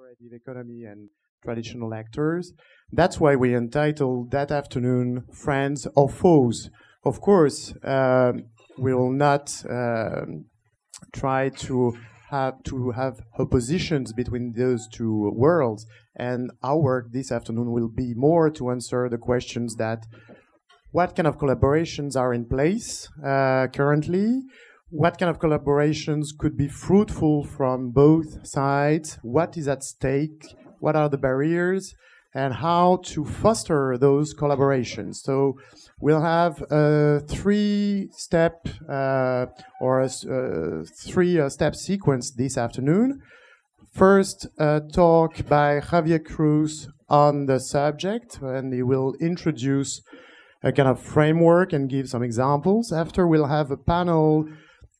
collaborative economy and traditional actors. That's why we entitled that afternoon Friends or Foes. Of course, we will not try to have oppositions between those two worlds, and our work this afternoon will be more to answer the questions that what kind of collaborations are in place currently, what kind of collaborations could be fruitful from both sides, what is at stake, what are the barriers, and how to foster those collaborations. So we'll have a three-step three-step sequence this afternoon. First, a talk by Javier Creus on the subject, and he will introduce a kind of framework and give some examples. After, we'll have a panel,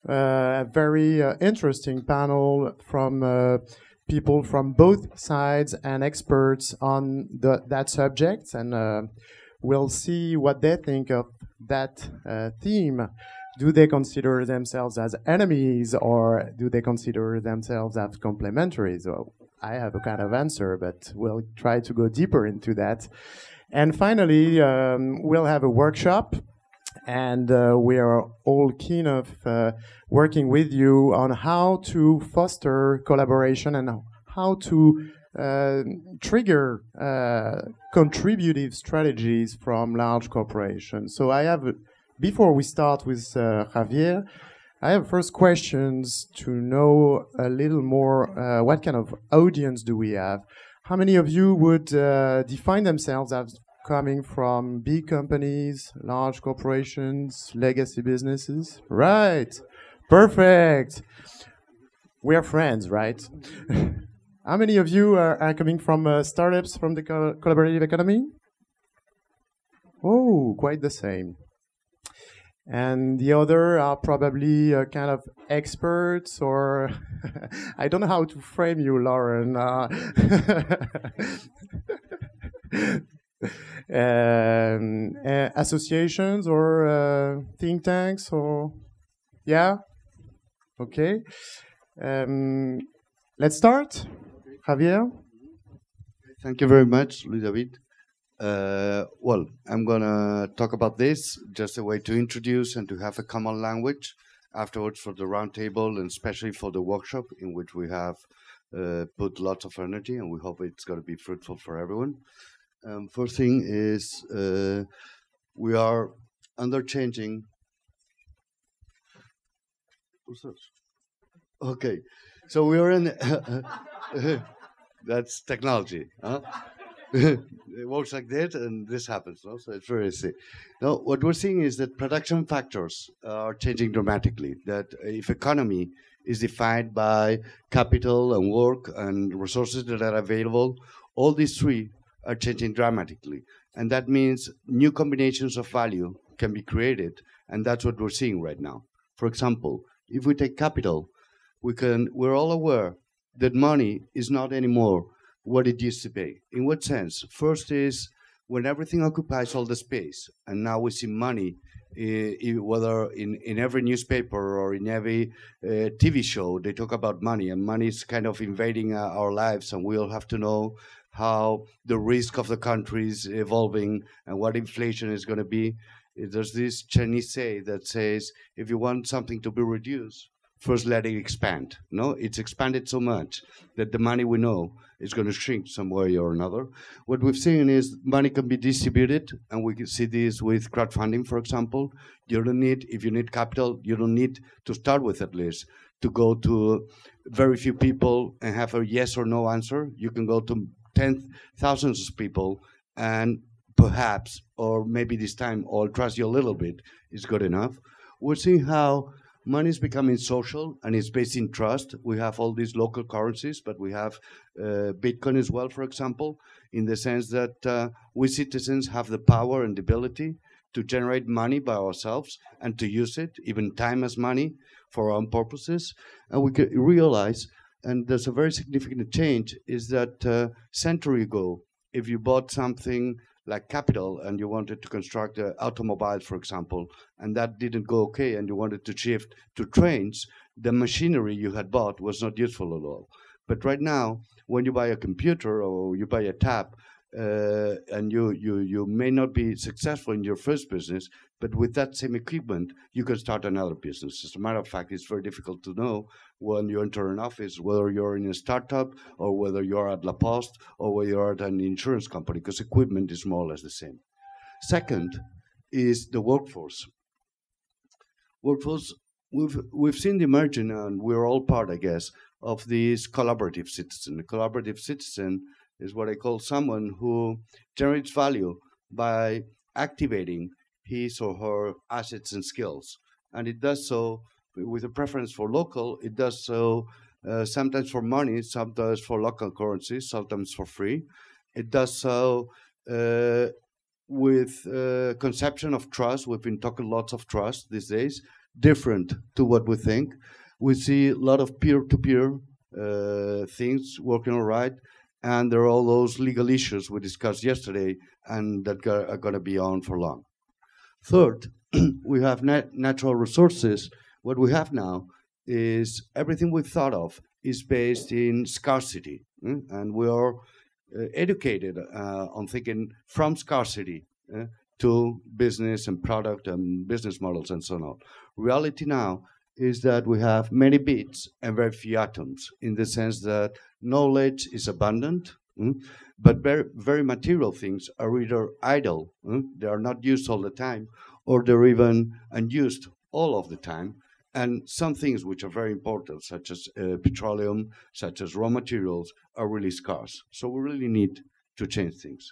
a very interesting panel from people from both sides and experts on that subject, and we'll see what they think of that theme. Do they consider themselves as enemies, or do they consider themselves as complementary? So I have a kind of answer, but we'll try to go deeper into that. And finally, we'll have a workshop, and we are all keen of working with you on how to foster collaboration and how to trigger contributive strategies from large corporations. So I have, before we start with Javier, I have first questions to know a little more what kind of audience do we have? How many of you would define themselves as coming from big companies, large corporations, legacy businesses? Right, perfect. We are friends, right? How many of you are coming from startups, from the collaborative economy? Oh, quite the same. And the other are probably kind of experts, or I don't know how to frame you, Lauren. Associations or think tanks, or yeah, okay. Let's start, Javier. Thank you very much, Louis David. Well, I'm gonna talk about this, just a way to introduce and to have a common language afterwards for the roundtable and especially for the workshop, in which we have put lots of energy and we hope it's gonna be fruitful for everyone. First thing is we are under changing. What's this? Okay, so we are in. That's technology, huh? It works like that, and this happens. No? So it's very easy. Now, what we're seeing is that production factors are changing dramatically. That if economy is defined by capital and work and resources that are available, all these three are changing dramatically. And that means new combinations of value can be created, and that's what we're seeing right now. For example, if we take capital, we're all aware that money is not anymore what it used to be. In what sense? First is when everything occupies all the space, and now we see money, whether in every newspaper or in every TV show, they talk about money, and money is kind of invading our lives, and we all have to know how the risk of the country is evolving and what inflation is going to be. There's this Chinese say that says, if you want something to be reduced, first let it expand. No, it's expanded so much that the money we know is going to shrink some way or another. What we've seen is money can be distributed, and we can see this with crowdfunding, for example. You don't need, if you need capital, you don't need to start with at least to go to very few people and have a yes or no answer. You can go to thousands of people, and perhaps, or maybe this time, I'll trust you a little bit, is good enough. We're seeing how money is becoming social, and it's based in trust. We have all these local currencies, but we have Bitcoin as well, for example, in the sense that we citizens have the power and the ability to generate money by ourselves and to use it, even time as money, for our own purposes. And we can realize, and there's a very significant change, is that a century ago, if you bought something like capital and you wanted to construct an automobile, for example, and that didn't go okay and you wanted to shift to trains, the machinery you had bought was not useful at all. But right now, when you buy a computer or you buy a tab, and you may not be successful in your first business, but with that same equipment, you can start another business. As a matter of fact, it's very difficult to know when you enter an office, whether you're in a startup or whether you're at La Poste or whether you're at an insurance company, because equipment is more or less the same. Second is the workforce. Workforce, we've seen the emergence, and we're all part, I guess, of this collaborative citizen. A collaborative citizen is what I call someone who generates value by activating his or her assets and skills. And it does so with a preference for local. It does so sometimes for money, sometimes for local currency, sometimes for free. It does so with conception of trust. We've been talking lots of trust these days, different to what we think. We see a lot of peer-to-peer things working all right. And there are all those legal issues we discussed yesterday and that are going to be on for long. Third, we have natural resources. What we have now is everything we thought of is based in scarcity. And we are educated on thinking from scarcity to business and product and business models and so on. Reality now is that we have many bits and very few atoms, in the sense that knowledge is abundant, but very, very material things are either idle, they are not used all the time, or they're even unused all of the time. And some things which are very important, such as petroleum, such as raw materials, are really scarce. So we really need to change things.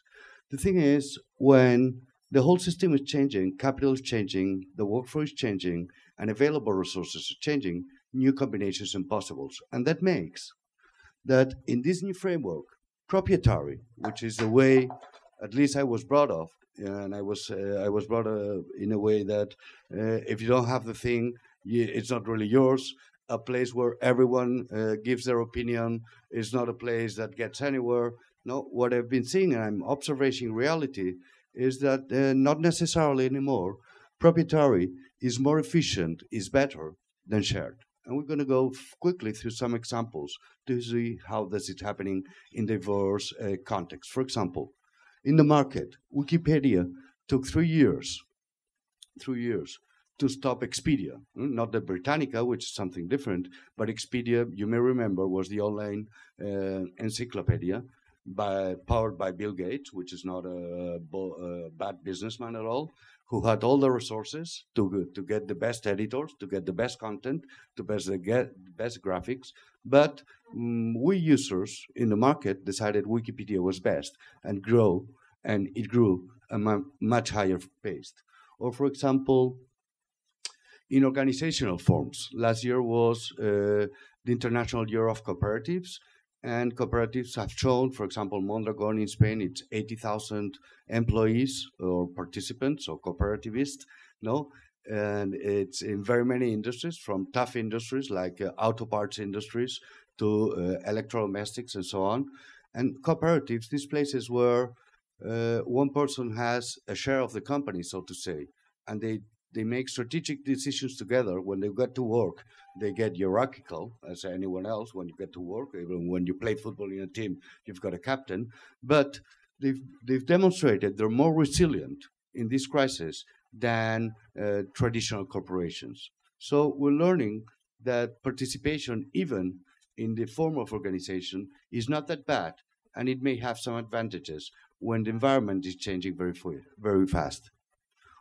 The thing is, when the whole system is changing, capital is changing, the workforce is changing, and available resources are changing, new combinations and possibles. And that makes that in this new framework, proprietary, which is the way, at least I was brought up, and I was brought up in a way that if you don't have the thing, it's not really yours. A place where everyone gives their opinion is not a place that gets anywhere. No, what I've been seeing, and I'm observing reality, is that not necessarily anymore. Proprietary is more efficient, is better than shared. And we're going to go quickly through some examples to see how this is happening in diverse contexts. For example, in the market, Wikipedia took 3 years to stop Expedia. Not the Britannica, which is something different, but Expedia, you may remember, was the online encyclopedia powered by Bill Gates, which is not a bad businessman at all, who had all the resources to get the best editors, to get the best content, to get best graphics. But we users in the market decided Wikipedia was best and it grew at a much higher pace. Or for example, in organizational forms, last year was the International Year of Cooperatives, and cooperatives have shown, for example, Mondragon in Spain, it's 80,000 employees or participants or cooperativists, no? And it's in very many industries, from tough industries like auto parts industries to electrodomestics and so on. And cooperatives, these places where one person has a share of the company, so to say, and they make strategic decisions together. When they get to work, they get hierarchical, as anyone else. When you get to work, even when you play football in a team, you've got a captain. But they've demonstrated they're more resilient in this crisis than traditional corporations. So we're learning that participation, even in the form of organization, is not that bad, and it may have some advantages when the environment is changing very, very fast.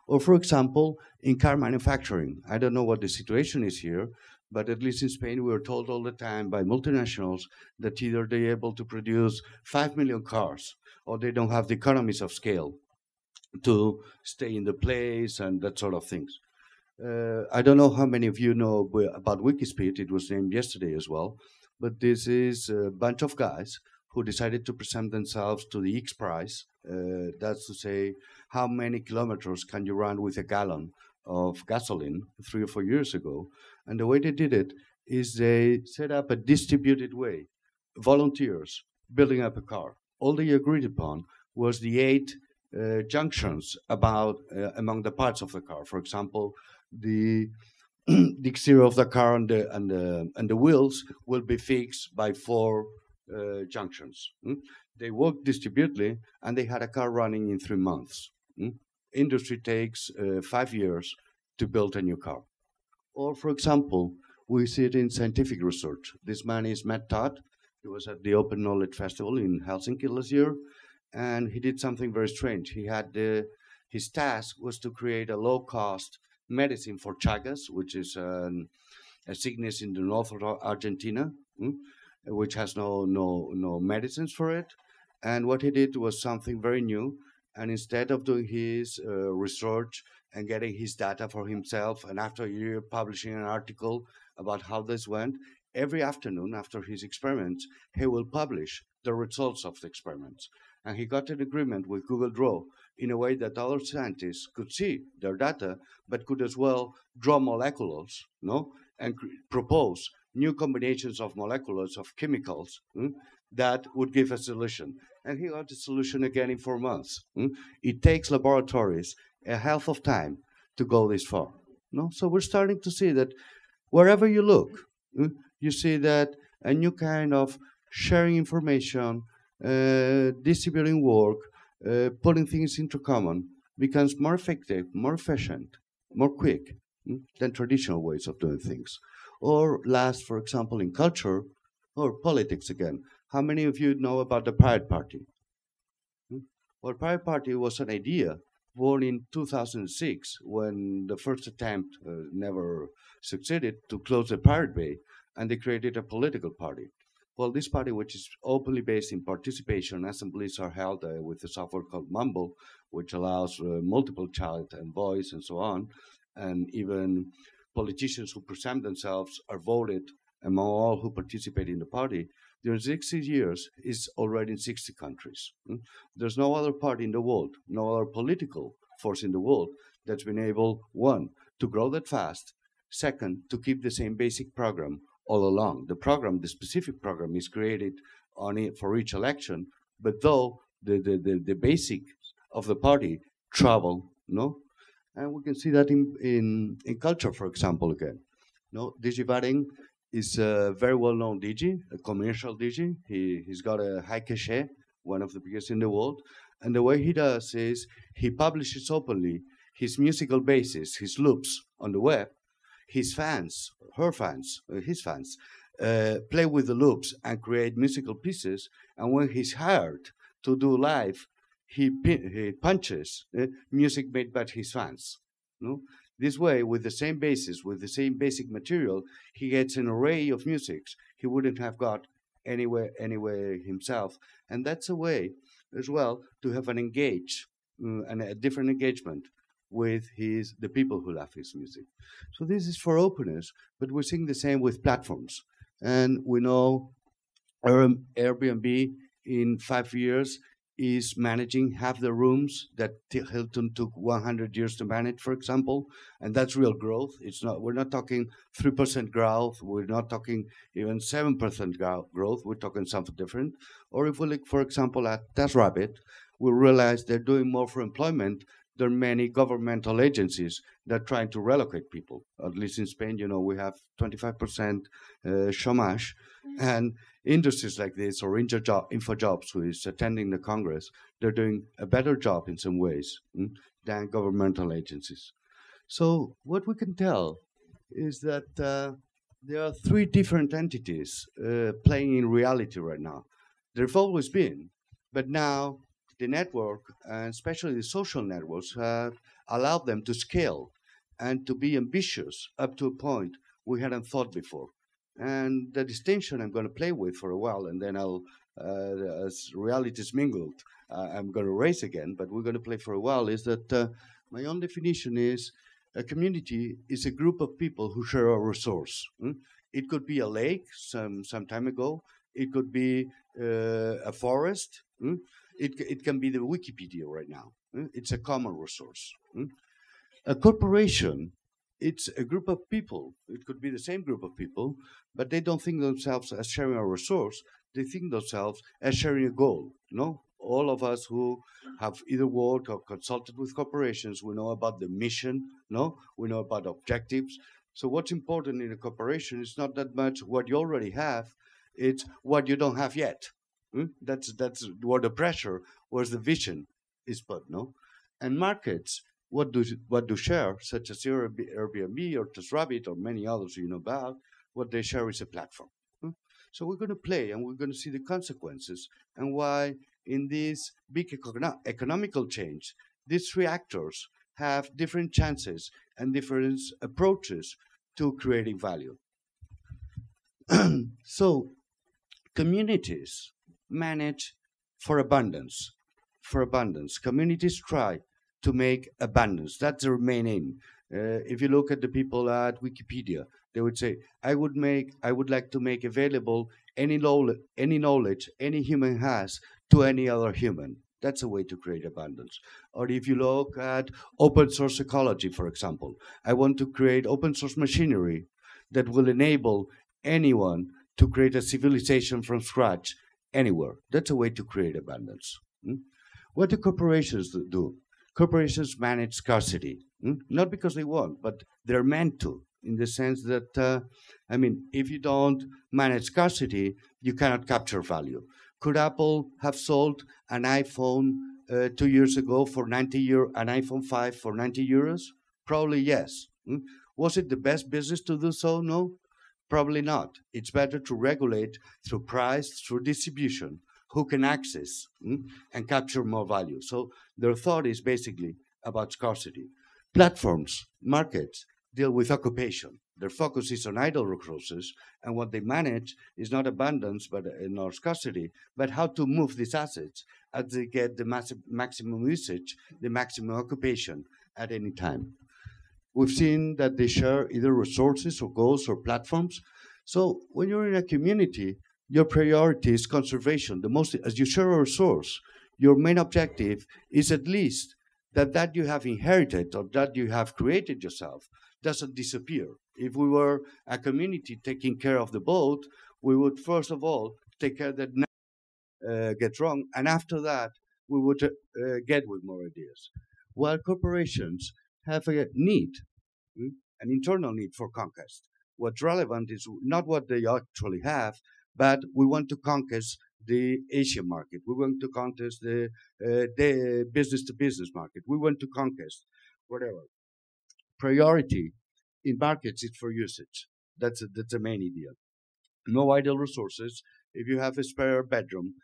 Or for example, in car manufacturing. I don't know what the situation is here, but at least in Spain, we are told all the time by multinationals that either they're able to produce 5 million cars or they don't have the economies of scale to stay in the place and that sort of things. I don't know how many of you know about Wikispeed. It was named yesterday as well, but this is a bunch of guys who decided to present themselves to the X-Prize. That's to say, how many kilometers can you run with a gallon of gasoline 3 or 4 years ago? And the way they did it is they set up a distributed way, volunteers building up a car. All they agreed upon was the 8 junctions among the parts of the car. For example, the the exterior of the car and the wheels will be fixed by 4 junctions. They worked distributedly, and they had a car running in 3 months. Industry takes 5 years to build a new car. Or, for example, we see it in scientific research. This man is Matt Todd. He was at the Open Knowledge Festival in Helsinki last year, and he did something very strange. He had his task was to create a low-cost medicine for Chagas, which is a sickness in the north of Argentina, which has no medicines for it. And what he did was something very new. And instead of doing his research and getting his data for himself, and after a year publishing an article about how this went, every afternoon after his experiments, he will publish the results of the experiments. And he got an agreement with Google Draw in a way that other scientists could see their data, but could as well draw molecules, and propose new combinations of molecules, of chemicals, that would give a solution. And he got the solution again in 4 months. It takes laboratories a hell of time to go this far. So we're starting to see that wherever you look, you see that a new kind of sharing information, distributing work, putting things into common becomes more effective, more efficient, more quick than traditional ways of doing things. Or last, for example, in culture or politics again. How many of you know about the Pirate Party? Well, Pirate Party was an idea born in 2006 when the first attempt never succeeded to close the Pirate Bay, and they created a political party. Well, this party, which is openly based in participation, assemblies are held with a software called Mumble, which allows multiple chat and voice and so on, and even politicians who present themselves are voted among all who participate in the party. During 60 years, it's already in 60 countries. There's no other party in the world, no other political force in the world that's been able, one, to grow that fast, second, to keep the same basic program all along. The program, the specific program, is created only for each election, but though the basics of the party travel, and we can see that in culture, for example, again. Digivating is a very well-known DJ, a commercial DJ. He's got a high cachet, one of the biggest in the world. And the way he does is he publishes openly his musical bases, his loops on the web. His fans, her fans, his fans, play with the loops and create musical pieces. And when he's hired to do live, he punches music made by his fans. This way, with the same basis, with the same basic material, he gets an array of musics he wouldn't have got anywhere himself. And that's a way as well to have an engage, and a different engagement with the people who love his music. So this is for openness, but we're seeing the same with platforms. And we know Airbnb in 5 years is managing half the rooms that Hilton took 100 years to manage, for example. And that's real growth. It's not. We're not talking 3% growth. We're not talking even 7% growth. We're talking something different. Or if we look, for example, at TaskRabbit, we realize they're doing more for employment. There are many governmental agencies that are trying to relocate people. At least in Spain, we have 25% chômage. And industries like this, or InfoJobs, who is attending the Congress, they're doing a better job in some ways than governmental agencies. So what we can tell is that there are 3 different entities playing in reality right now. They've always been, but now the network, and especially the social networks, have allowed them to scale and to be ambitious up to a point we hadn't thought before. And the distinction I'm going to play with for a while, and then I'll, as realities mingled, I'm going to raise again, but we're going to play for a while, is that my own definition is a community is a group of people who share a resource. It could be a lake some time ago. It could be a forest. It can be the Wikipedia right now. It's a common resource. A corporation, it's a group of people. It could be the same group of people, but they don't think themselves as sharing a resource. They think themselves as sharing a goal. All of us who have either worked or consulted with corporations, we know about the mission. We know about objectives. So what's important in a corporation is not that much what you already have, it's what you don't have yet. That's where the pressure, where the vision is put, no? And markets, what do share, such as Airbnb or TaskRabbit or many others you know about, what they share is a platform. So we're going to play and we're going to see the consequences and why in this big economical change, these three actors have different chances and different approaches to creating value. So communities manage for abundance. Communities try to make abundance. That's their main aim. If you look at the people at Wikipedia, they would say, I would like to make available any knowledge any human has to any other human. That's a way to create abundance. Or if you look at open source ecology, for example, I want to create open source machinery that will enable anyone to create a civilization from scratch anywhere. That's a way to create abundance. What do corporations do? Corporations manage scarcity, not because they want, but they're meant to, in the sense that, I mean, if you don't manage scarcity, you cannot capture value. Could Apple have sold an iPhone 2 years ago for 90 euros, an iPhone 5 for 90 euros? Probably yes. Was it the best business to do so? No, probably not. It's better to regulate through price, through distribution, who can access and capture more value. So their thought is basically about scarcity. Platforms, markets, deal with occupation. Their focus is on idle resources, and what they manage is not abundance, but nor scarcity, but how to move these assets as they get the maximum usage, the maximum occupation at any time. We've seen that they share either resources or goals or platforms. So when you're in a community, your priority is conservation. The most, as you share a resource, your main objective is at least that you have inherited or that you have created yourself doesn't disappear. If we were a community taking care of the boat, we would first of all take care that nothing gets wrong, and after that, we would get with more ideas. While corporations have a need, an internal need for conquest. What's relevant is not what they actually have, but we want to conquest the Asian market. We want to conquest the business-to-business market. We want to conquest whatever. Priority in markets is for usage. That's the main idea. No idle resources. If you have a spare bedroom,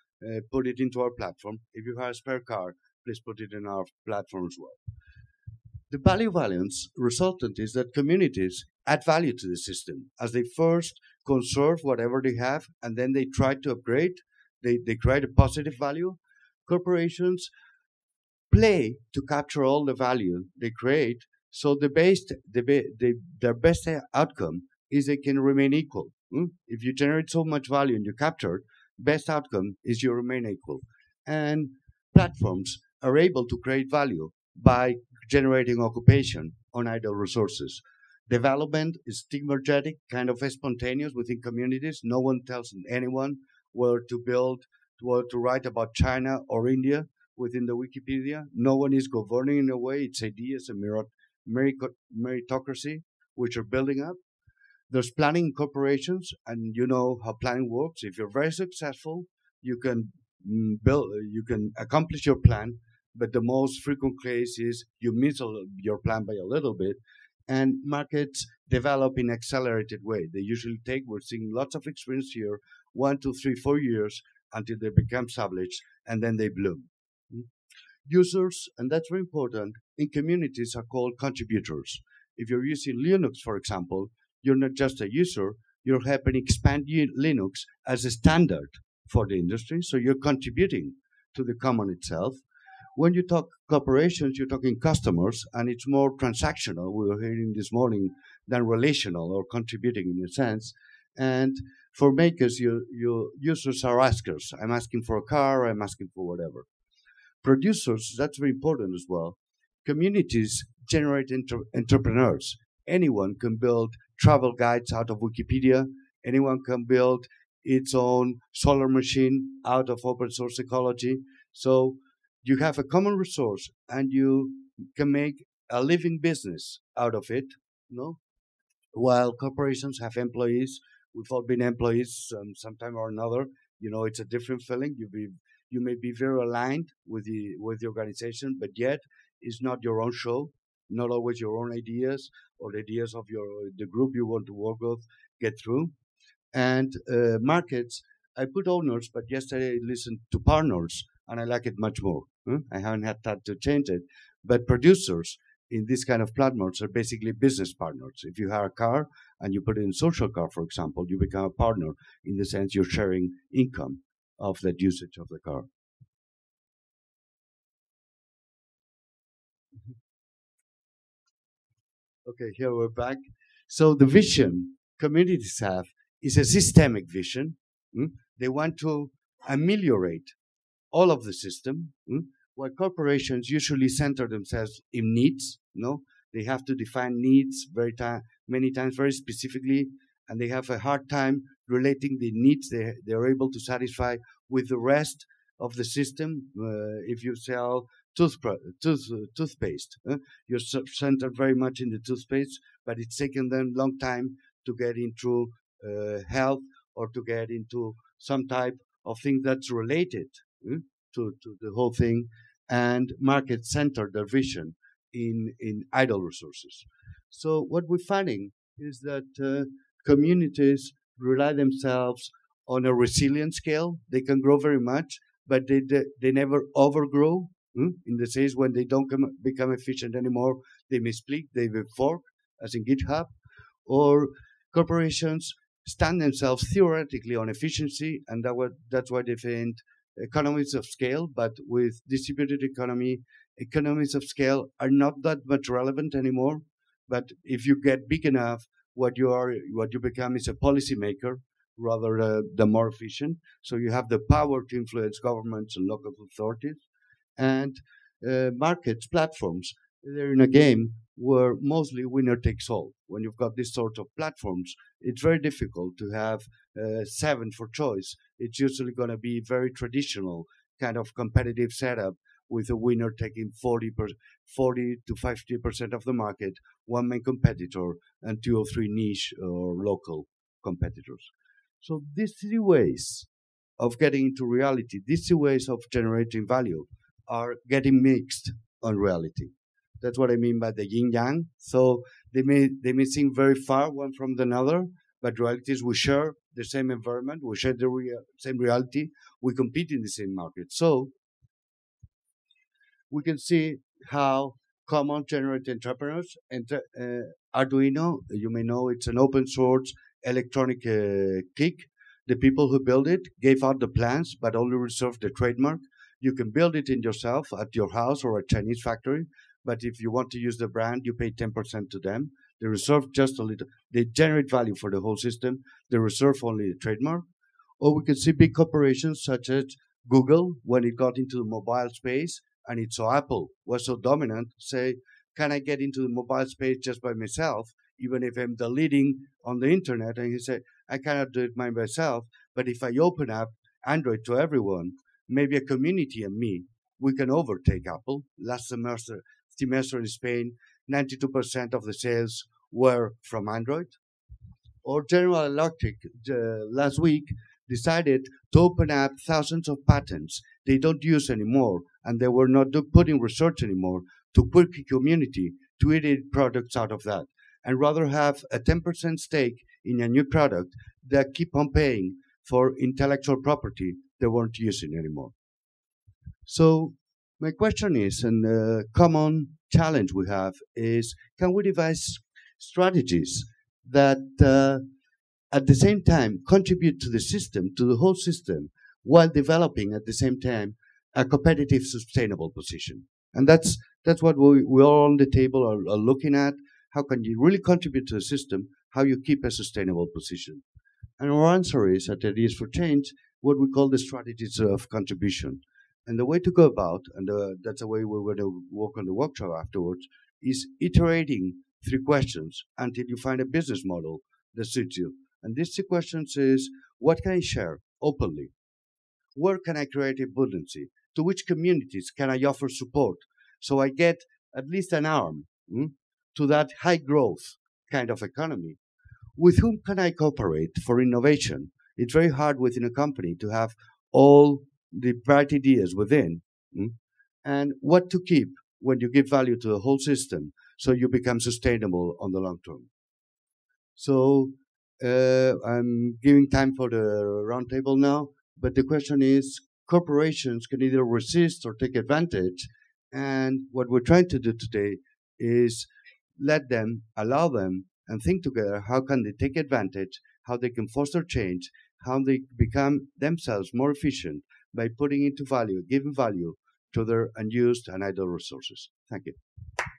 put it into our platform. If you have a spare car, please put it in our platform as well. The value balance resultant is that communities add value to the system as they first conserve whatever they have, and then they try to upgrade. They create a positive value. Corporations play to capture all the value they create, so their best outcome is they can remain equal. If you generate so much value and you capture it, best outcome is you remain equal. And platforms are able to create value by generating occupation on idle resources. Development is stigmatic, kind of spontaneous within communities. No one tells anyone where to build, where to write about China or India within the Wikipedia. No one is governing in a way. It's ideas and meritocracy, which are building up. There's planning in corporations, and you know how planning works. If you're very successful, you can build, you can accomplish your plan, but the most frequent case is you miss your plan by a little bit. And markets develop in an accelerated way. They usually take, we're seeing lots of experience here, 1 to 3, 4 years until they become established, and then they bloom. Users, and that's very important, in communities are called contributors. If you're using Linux, for example, you're not just a user, you're helping expand Linux as a standard for the industry, so you're contributing to the common itself. When you talk corporations, you're talking customers, and it's more transactional, we were hearing this morning, than relational or contributing in a sense. And for makers, your users are askers. I'm asking for a car, I'm asking for whatever. Producers, that's very important as well. Communities generate entrepreneurs. Anyone can build travel guides out of Wikipedia. Anyone can build its own solar machine out of open source ecology. So you have a common resource, and you can make a living business out of it, while corporations have employees. We've all been employees sometime or another. You know, it's a different feeling. You may be very aligned with the organization, but yet it's not your own show, not always your own ideas or the ideas of the group you want to work with get through. And markets, I put owners, but yesterday I listened to partners, and I like it much more. I haven't had time to change it. But producers in this kind of platforms are basically business partners. If you have a car and you put it in social car, for example, you become a partner in the sense you're sharing income of that usage of the car. Okay, here we're back. So the vision communities have is a systemic vision. They want to ameliorate all of the system, while corporations usually center themselves in needs. They have to define needs many times very specifically, and they have a hard time relating the needs they are able to satisfy with the rest of the system. If you sell toothpaste, you're centered very much in the toothpaste, but it's taken them a long time to get into health or to get into some type of thing that's related to the whole thing, and market center their vision in idle resources. So what we're finding is that communities rely themselves on a resilient scale. They can grow very much, but they never overgrow. In the sense when they don't become efficient anymore, they may split, they may fork, as in GitHub, or corporations stand themselves theoretically on efficiency, and that's why they find economies of scale, but with distributed economy, economies of scale are not that much relevant anymore. But if you get big enough, what you become is a policymaker rather the more efficient. So you have the power to influence governments and local authorities, and markets, platforms. They're in a game where mostly winner takes all. When you've got this sort of platforms, it's very difficult to have 7 for choice. It's usually going to be very traditional kind of competitive setup with a winner taking 40 to 50% of the market, one main competitor, and 2 or 3 niche or local competitors. So these 3 ways of getting into reality, these 3 ways of generating value are getting mixed on reality. That's what I mean by the yin yang. So they may seem very far one from another, but reality is we share the same environment, we share the same reality, we compete in the same market. So we can see how common generate entrepreneurs and Arduino. You may know it's an open source electronic kit. The people who build it gave out the plans, but only reserved the trademark. You can build it in yourself at your house or a Chinese factory, but if you want to use the brand, you pay 10% to them. They reserve just a little. They generate value for the whole system. They reserve only the trademark. Or we can see big corporations such as Google, when it got into the mobile space, and it saw Apple was so dominant, say, can I get into the mobile space just by myself, even if I'm the leading on the internet? And he said, I cannot do it by myself, but if I open up Android to everyone, maybe a community and me, we can overtake Apple. Last semester in Spain, 92% of the sales were from Android. Or General Electric last week decided to open up thousands of patents they don't use anymore, and they were not putting research anymore to quirky community to iterate products out of that, and rather have a 10% stake in a new product that keep on paying for intellectual property they weren't using anymore. So my question is, and a common challenge we have is, can we devise strategies that at the same time contribute to the system, to the whole system, while developing at the same time a competitive, sustainable position? And that's what we all on the table are looking at. How can you really contribute to the system? How you keep a sustainable position? And our answer is, at Ideas for Change, what we call the strategies of contribution. And the way to go about, and that's the way we're going to work on the workshop afterwards, is iterating 3 questions until you find a business model that suits you. And these 3 questions is, what can I share openly? Where can I create abundancy? To which communities can I offer support? So I get at least an arm to that high growth kind of economy with whom can I cooperate for innovation? It's very hard within a company to have all the bright ideas within, and what to keep when you give value to the whole system so you become sustainable on the long term. So I'm giving time for the roundtable now, but the question is, corporations can either resist or take advantage, and what we're trying to do today is let them, allow them, and think together how can they take advantage, how they can foster change, how they become themselves more efficient by putting into value, giving value to their unused and idle resources. Thank you.